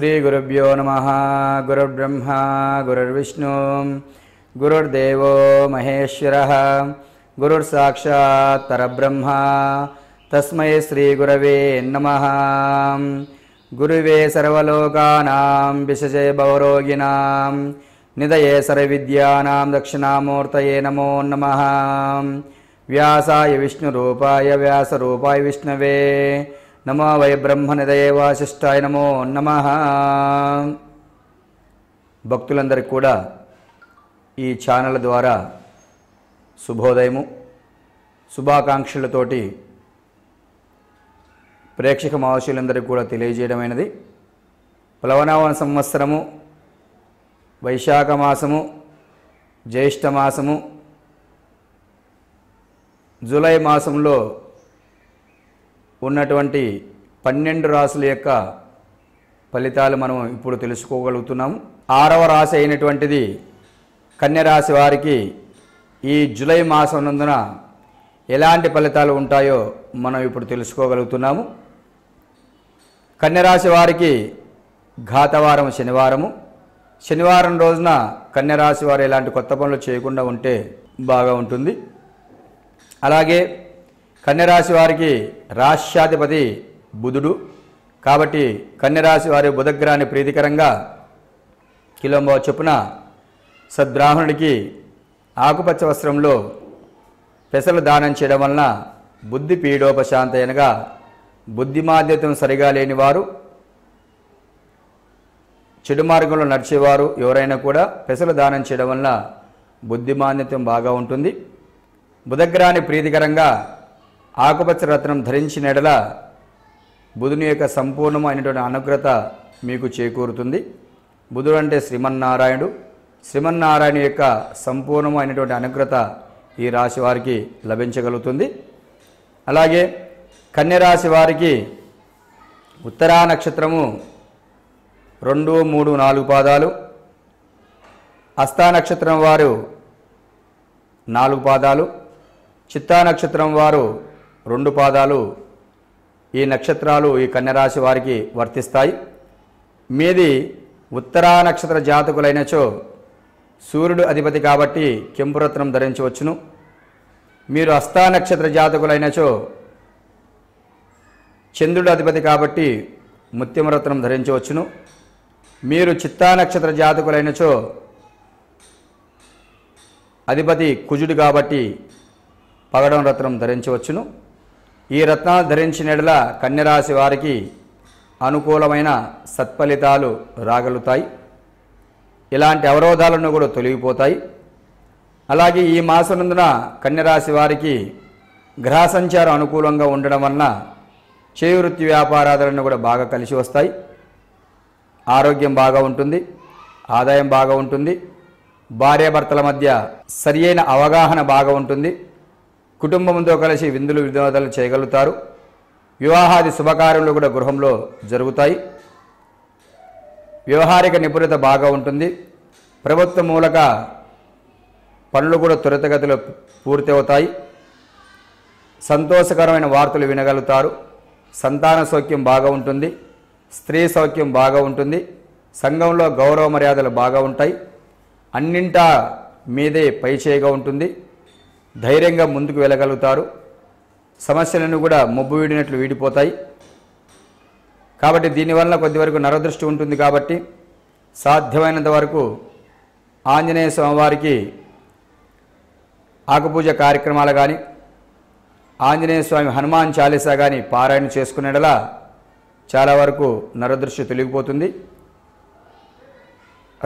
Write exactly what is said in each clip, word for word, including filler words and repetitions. श्री गुरुभ्यो नमः। गुरुर्ब्रह्मा गुरुर्विष्णु गुरुर्देवो महेश्वरः गुरुर्साक्षात् परब्रह्म तस्मै श्री गुरवे नमः। गुरुवे सर्वलोकानां विशजे भवरोगिणां निधये सर्वविद्यानां दक्षिणामूर्तये नमो नमः। व्यासाय विष्णुरूपाय व्यासरूपाय विष्णवे नमो वै ब्रह्मनिधये वासिष्ठाय नमो नमः। భక్తులందరికీ కూడా ఈ ఛానల్ ద్వారా శుభోదయము శుభాకాంక్షలతోటి ప్రేక్షక మహాశయులందరికీ కూడా తెలియజేయడమైనది. ప్లవనావన సంవత్సరము వైశాఖ మాసము జ్యేష్ఠ మాసము జూలై మాసంలో ఉన్నటువంటి పన్నెండు రాశుల యొక్క ఫలితాలు మనం ఇప్పుడు తెలుసుకోగలుగుతున్నాము. ఆరవ రాశి అయినటువంటిది కన్యా రాశి వారికి ఈ జూలై మాసం నందున ఎలాంటి ఫలితాలు ఉంటాయో మనం ఇప్పుడు తెలుసుకోగలుగుతున్నాము. కన్యా రాశి వారికి ఘాతవారం శనివారము. శనివారం రోజున కన్యా రాశి వారు ఎలాంటి కొత్త పనులు చేయకుండా ఉంటే బాగా ఉంటుంది. అలాగే కన్యరాశి వారికి రాష్ట్రాధిపతి బుధుడు కాబట్టి కన్యరాశి వారి బుధగ్రహాన్ని ప్రీతికరంగా కిలోంబో చొప్పున సద్బ్రాహ్మణుడికి ఆకుపచ్చ వస్త్రంలో పెసలు దానం చేయడం వలన బుద్ధి పీడోపశాంతి అనగా బుద్ధిమాంద్యత్వం సరిగా లేనివారు చెడు మార్గంలో నడిచేవారు ఎవరైనా కూడా పెసలు దానం చేయడం వలన బుద్ధిమాంద్యత్వం బాగా ఉంటుంది. బుధగ్రహాన్ని ప్రీతికరంగా ఆకుపచ్చ రత్నం ధరించిన ఎడల బుధుని యొక్క సంపూర్ణమైనటువంటి అనుగ్రత మీకు చేకూరుతుంది. బుధుడు అంటే శ్రీమన్నారాయణుడు. శ్రీమన్నారాయణ యొక్క సంపూర్ణమైనటువంటి అనుగ్రత ఈ రాశి వారికి లభించగలుగుతుంది. అలాగే కన్యరాశి వారికి ఉత్తరా నక్షత్రము రెండు మూడు నాలుగు పాదాలు, హస్తా నక్షత్రం వారు నాలుగు పాదాలు, చిత్తా నక్షత్రం వారు రెండు పాదాలు. ఈ నక్షత్రాలు ఈ కన్యరాశి వారికి వర్తిస్తాయి. మీది ఉత్తరా నక్షత్ర జాతకులైనచో సూర్యుడు అధిపతి కాబట్టి కెంపురత్నం ధరించవచ్చును. మీరు హస్తా నక్షత్ర జాతకులైనచో చంద్రుడు అధిపతి కాబట్టి ముత్యమరత్నం ధరించవచ్చును. మీరు చిత్తా నక్షత్ర జాతకులైనచో అధిపతి కుజుడు కాబట్టి పగడం రత్నం ధరించవచ్చును. ఈ రత్నాలు ధరించిన ఎడల కన్యరాశి వారికి అనుకూలమైన సత్ఫలితాలు రాగలుగుతాయి. ఇలాంటి అవరోధాలను కూడా తొలగిపోతాయి. అలాగే ఈ మాసం నందున కన్యరాశి వారికి గ్రహ సంచారం అనుకూలంగా ఉండడం వలన చేవృత్తి వ్యాపారాదాలను కూడా బాగా కలిసి వస్తాయి. ఆరోగ్యం బాగా ఉంటుంది, ఆదాయం బాగా ఉంటుంది, భార్యాభర్తల మధ్య సరి అయిన అవగాహన బాగా ఉంటుంది, కుటుంబంతో కలిసి విందులు వినోదాలు చేయగలుగుతారు, వివాహాది శుభకార్యాలు కూడా గృహంలో జరుగుతాయి, వ్యవహారిక నిపుణత బాగా ఉంటుంది, ప్రభుత్వ మూలక పనులు కూడా త్వరితగతిలో పూర్తి అవుతాయి, సంతోషకరమైన వార్తలు వినగలుగుతారు, సంతాన సౌఖ్యం బాగా ఉంటుంది, స్త్రీ సౌఖ్యం బాగా ఉంటుంది, సంఘంలో గౌరవ మర్యాదలు బాగా ఉంటాయి, అన్నింటా మీదే పైచేయిగా ఉంటుంది, ధైర్యంగా ముందుకు వెళ్ళగలుగుతారు, సమస్యలను కూడా మొబ్బు వీడినట్లు వీడిపోతాయి. కాబట్టి దీనివల్ల కొద్దివరకు నరదృష్టి ఉంటుంది. కాబట్టి సాధ్యమైనంత వరకు ఆంజనేయ స్వామివారికి ఆకుపూజ కార్యక్రమాలు కానీ ఆంజనేయ స్వామి హనుమాన్ చాలీసా కానీ పారాయణ చేసుకునేలా చాలా వరకు నరదృష్టి తొలగిపోతుంది.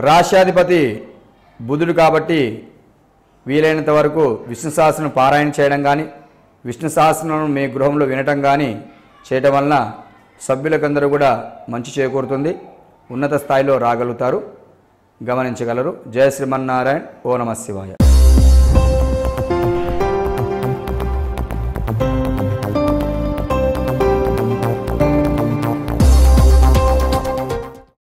రాష్ట్రాధిపతి బుధుడు కాబట్టి వీలైనంత వరకు విష్ణు సహస్రం పారాయణ చేయడం కానీ విష్ణు సహస్రం మీ గృహంలో వినటం కానీ చేయటం వలన సభ్యులకందరూ కూడా మంచి చేకూరుతుంది. ఉన్నత స్థాయిలో రాగలుగుతారు, గమనించగలరు. జయ శ్రీమన్నారాయణ. ఓ నమః శివాయ.